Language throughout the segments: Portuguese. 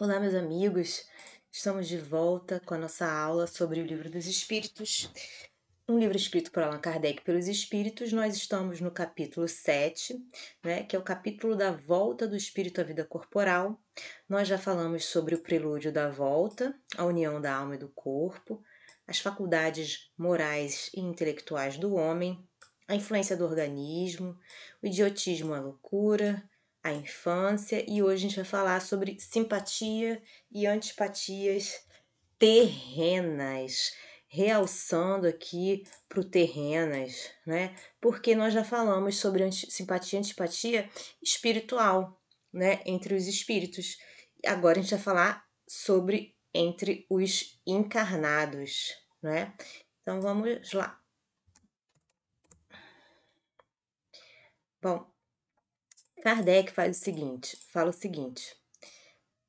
Olá, meus amigos, estamos de volta com a nossa aula sobre o Livro dos Espíritos, um livro escrito por Allan Kardec pelos Espíritos. Nós estamos no capítulo 7, né, que é o capítulo da volta do Espírito à vida corporal. Nós já falamos sobre o prelúdio da volta, a união da alma e do corpo, as faculdades morais e intelectuais do homem, a influência do organismo, o idiotismo, a loucura, a infância, e hoje a gente vai falar sobre simpatia e antipatias terrenas, realçando aqui para o terrenas, né? Porque nós já falamos sobre simpatia e antipatia espiritual, né? Entre os espíritos. Agora a gente vai falar sobre entre os encarnados, né? Então vamos lá. Bom, Kardec fala o seguinte,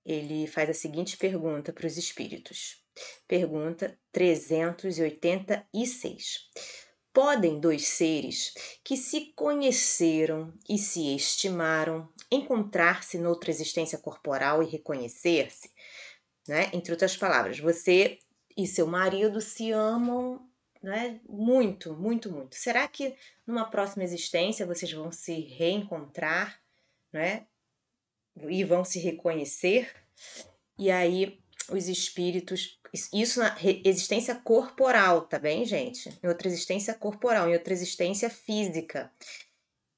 ele faz a seguinte pergunta para os espíritos. Pergunta 386. Podem dois seres que se conheceram e se estimaram encontrar-se noutra existência corporal e reconhecer-se? Né? Entre outras palavras, você e seu marido se amam, né, muito, muito, muito. Será que numa próxima existência vocês vão se reencontrar, né, e vão se reconhecer? E aí os espíritos, isso na existência corporal, tá bem, gente? Em outra existência corporal, em outra existência física.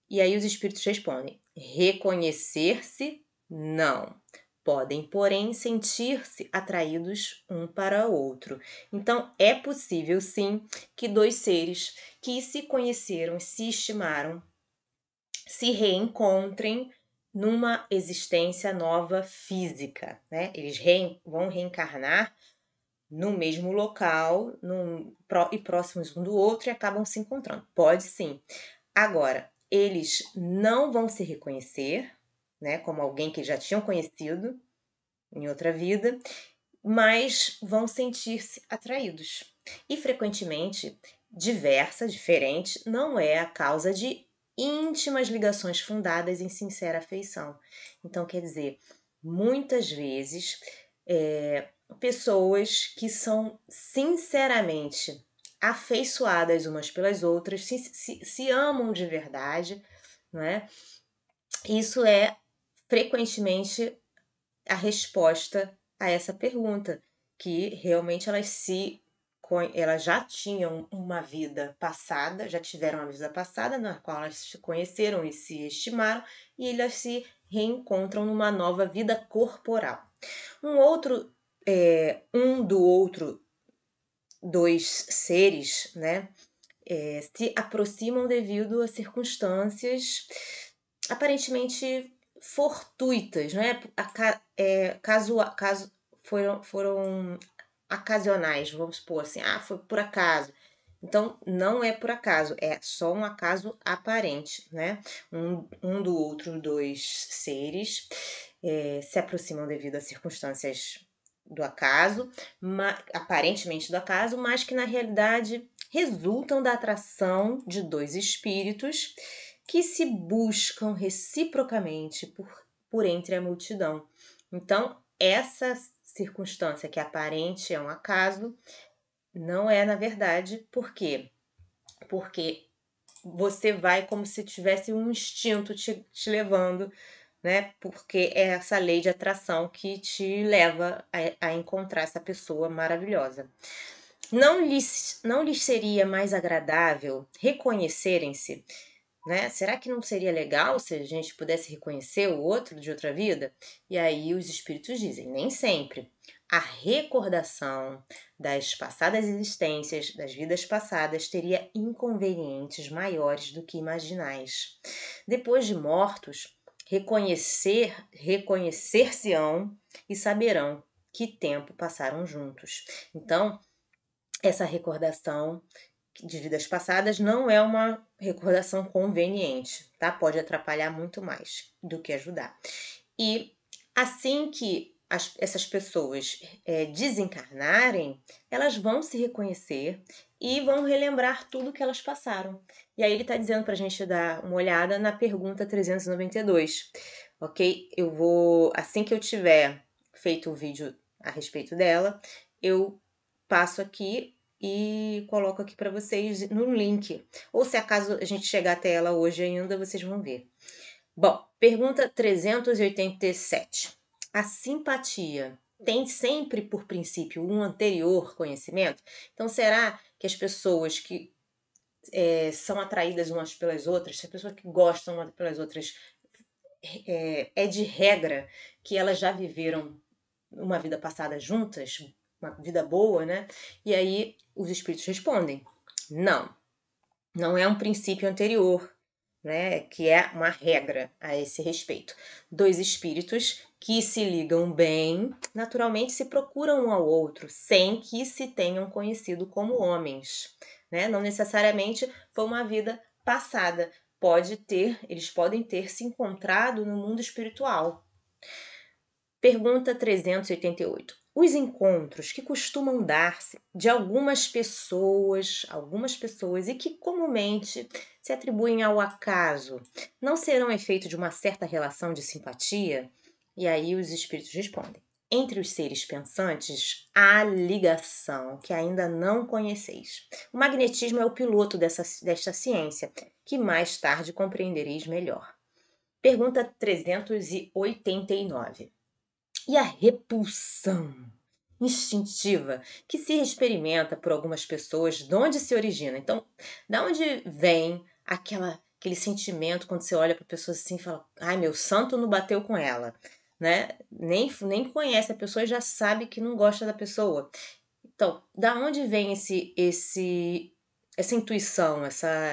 E aí os espíritos respondem: reconhecer-se, não. Podem, porém, sentir-se atraídos um para outro. Então, é possível, sim, que dois seres que se conheceram, se estimaram, se reencontrem numa existência nova física, né? Eles vão reencarnar no mesmo local e próximos um do outro e acabam se encontrando. Pode, sim. Agora, eles não vão se reconhecer, né, como alguém que já tinham conhecido em outra vida, mas vão sentir-se atraídos. E frequentemente, diferente, não é a causa de íntimas ligações fundadas em sincera afeição. Então, quer dizer, muitas vezes, pessoas que são sinceramente afeiçoadas umas pelas outras, se amam de verdade, não é? Isso é frequentemente a resposta a essa pergunta, que realmente elas já tinham uma vida passada, já tiveram uma vida passada na qual elas se conheceram e se estimaram, e elas se reencontram numa nova vida corporal. Dois seres, né, se aproximam devido a circunstâncias aparentemente fortuitas, não é? Foram ocasionais, vamos supor assim, foi por acaso. Então, não é por acaso, é só um acaso aparente, né? Um do outro, dois seres se aproximam devido a circunstâncias do acaso, aparentemente do acaso, mas que na realidade resultam da atração de dois espíritos que se buscam reciprocamente por entre a multidão. Então, essa circunstância que aparente é um acaso, não é na verdade. Por quê? Porque você vai como se tivesse um instinto te levando, né? Porque é essa lei de atração que te leva a encontrar essa pessoa maravilhosa. Não lhes seria mais agradável reconhecerem-se? Né? Será que não seria legal se a gente pudesse reconhecer o outro de outra vida? E aí os espíritos dizem, nem sempre. A recordação das passadas existências, das vidas passadas, teria inconvenientes maiores do que imaginais. Depois de mortos, reconhecer-se-ão e saberão que tempo passaram juntos. Então, essa recordação de vidas passadas não é uma recordação conveniente, tá? Pode atrapalhar muito mais do que ajudar. E assim que essas pessoas desencarnarem, elas vão se reconhecer e vão relembrar tudo que elas passaram. E aí ele está dizendo para a gente dar uma olhada na pergunta 392, ok? Assim que eu tiver feito um vídeo a respeito dela, eu passo aqui e coloco aqui para vocês no link. Ou se acaso a gente chegar até ela hoje ainda, vocês vão ver. Bom, pergunta 387. A simpatia tem sempre por princípio um anterior conhecimento? Então, será que as pessoas que são atraídas umas pelas outras, se as pessoas que gostam umas pelas outras, é de regra que elas já viveram uma vida passada juntas, uma vida boa, né? E aí os espíritos respondem, não, não é um princípio anterior, né, que é uma regra a esse respeito. Dois espíritos que se ligam bem, naturalmente se procuram um ao outro, sem que se tenham conhecido como homens, né? Não necessariamente foi uma vida passada. Eles podem ter se encontrado no mundo espiritual. Pergunta 388. Os encontros que costumam dar-se de algumas pessoas e que comumente se atribuem ao acaso, não serão efeito de uma certa relação de simpatia? E aí os espíritos respondem. Entre os seres pensantes, há ligação que ainda não conheceis. O magnetismo é o piloto desta ciência, que mais tarde compreendereis melhor. Pergunta 389. E a repulsão instintiva que se experimenta por algumas pessoas, de onde se origina? Então, de onde vem aquele sentimento quando você olha para a pessoa assim e fala, ai, meu santo não bateu com ela, né? Nem conhece a pessoa e já sabe que não gosta da pessoa. Então, de onde vem essa intuição,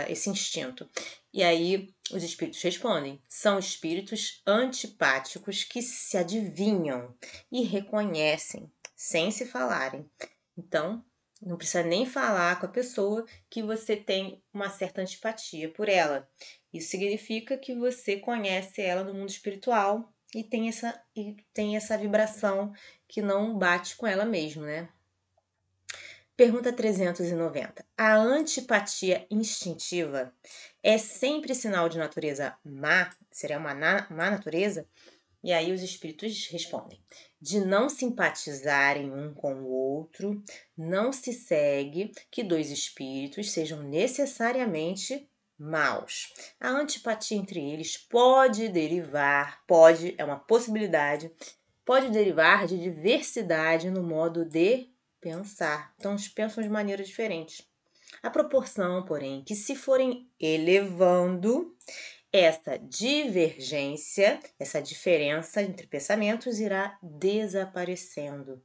esse instinto? E aí os espíritos respondem, são espíritos antipáticos que se adivinham e reconhecem, sem se falarem. Então, não precisa nem falar com a pessoa que você tem uma certa antipatia por ela. Isso significa que você conhece ela no mundo espiritual e tem essa vibração que não bate com ela mesmo, né? Pergunta 390. A antipatia instintiva é sempre sinal de natureza má? Seria uma má natureza? E aí os espíritos respondem. De não simpatizarem um com o outro, não se segue que dois espíritos sejam necessariamente maus. A antipatia entre eles pode derivar de diversidade no modo de pensar. Então, eles pensam de maneira diferente. A proporção, porém, que se forem elevando, essa divergência, essa diferença entre pensamentos irá desaparecendo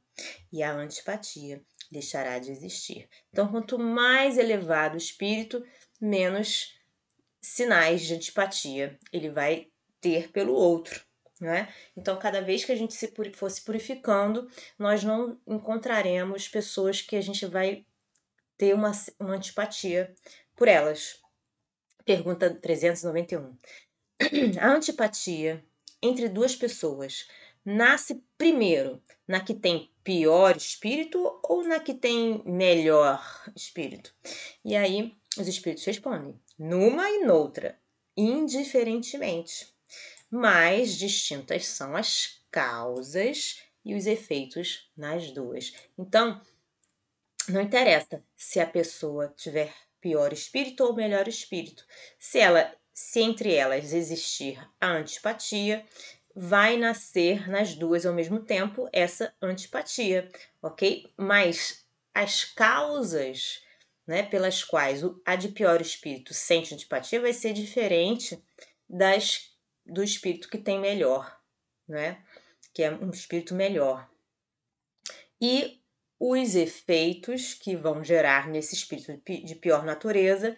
e a antipatia deixará de existir. Então, quanto mais elevado o espírito, menos sinais de antipatia ele vai ter pelo outro, né? Então, cada vez que a gente fosse purificando, nós não encontraremos pessoas que a gente vai ter uma antipatia por elas. Pergunta 391. A antipatia entre duas pessoas nasce primeiro na que tem pior espírito ou na que tem melhor espírito? E aí os espíritos respondem, numa e noutra, indiferentemente. Mas distintas são as causas e os efeitos nas duas. Então, não interessa se a pessoa tiver pior espírito ou melhor espírito. Se entre elas existir a antipatia, vai nascer nas duas ao mesmo tempo essa antipatia, ok? Mas as causas, né, pelas quais a de pior espírito sente antipatia vai ser diferente do espírito que tem melhor, né? Que é um espírito melhor. E os efeitos que vão gerar nesse espírito de pior natureza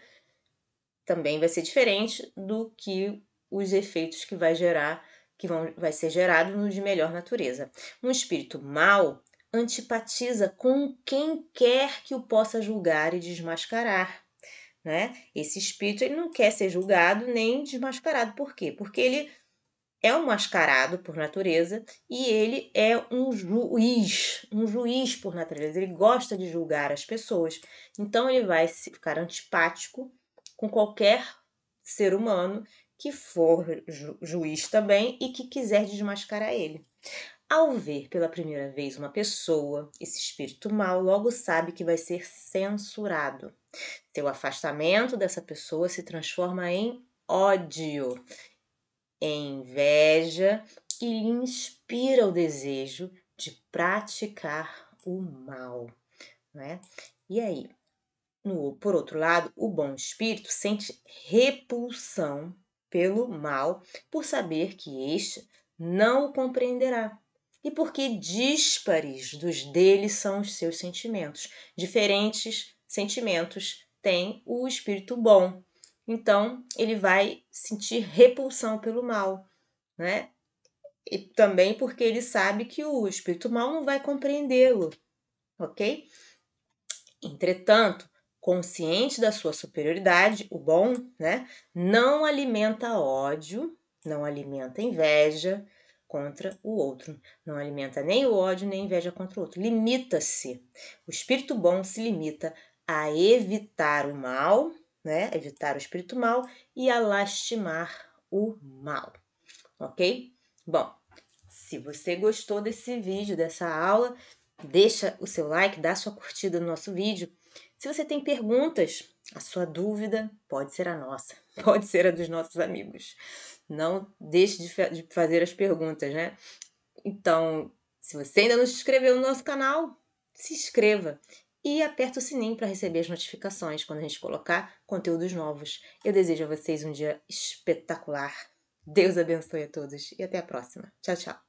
também vai ser diferente do que os efeitos que vai ser gerado no de melhor natureza. Um espírito mau antipatiza com quem quer que o possa julgar e desmascarar, né? Esse espírito ele não quer ser julgado nem desmascarado. Por quê? Porque ele é um mascarado por natureza e ele é um juiz por natureza. Ele gosta de julgar as pessoas. Então, ele vai ficar antipático com qualquer ser humano que for juiz também e que quiser desmascarar ele. Ao ver pela primeira vez uma pessoa, esse espírito mau logo sabe que vai ser censurado. Seu afastamento dessa pessoa se transforma em ódio, em inveja e lhe inspira o desejo de praticar o mal, né? E aí, por outro lado, o bom espírito sente repulsão pelo mal por saber que este não o compreenderá. E porque díspares dos dele são os seus sentimentos. Diferentes sentimentos tem o espírito bom. Então, ele vai sentir repulsão pelo mal, né? E também porque ele sabe que o espírito mal não vai compreendê-lo, ok? Entretanto, consciente da sua superioridade, o bom, né, não alimenta ódio, não alimenta inveja contra o outro. Não alimenta nem o ódio, nem a inveja contra o outro. Limita-se. O espírito bom se limita a evitar o mal, né? Evitar o espírito mal e a lastimar o mal. Ok? Bom, se você gostou desse vídeo, dessa aula, deixa o seu like, dá sua curtida no nosso vídeo. Se você tem perguntas, a sua dúvida pode ser a nossa, pode ser a dos nossos amigos. Não deixe de fazer as perguntas, né? Então, se você ainda não se inscreveu no nosso canal, se inscreva e aperta o sininho para receber as notificações quando a gente colocar conteúdos novos. Eu desejo a vocês um dia espetacular. Deus abençoe a todos e até a próxima. Tchau, tchau.